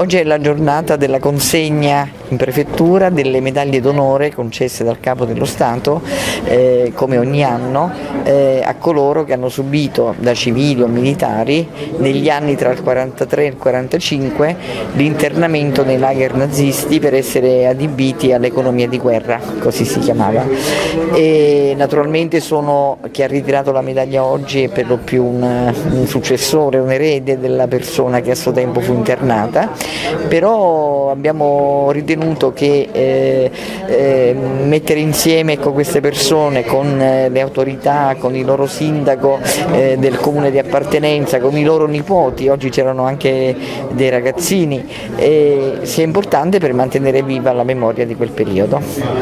Oggi è la giornata della consegna in prefettura delle medaglie d'onore concesse dal Capo dello Stato, come ogni anno, a coloro che hanno subito, da civili o militari, negli anni tra il 43 e il 45 l'internamento nei lager nazisti per essere adibiti all'economia di guerra, così si chiamava. E naturalmente sono chi ha ritirato la medaglia oggi è per lo più un successore, un erede della persona che a suo tempo fu internata. Però abbiamo ritenuto che mettere insieme queste persone con le autorità, con il loro sindaco del comune di appartenenza, con i loro nipoti, oggi c'erano anche dei ragazzini, sia importante per mantenere viva la memoria di quel periodo.